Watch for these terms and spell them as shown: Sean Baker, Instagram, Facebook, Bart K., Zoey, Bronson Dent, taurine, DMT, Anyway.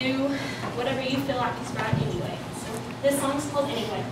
Do whatever you feel like is right anyway. So this song's called Anyway.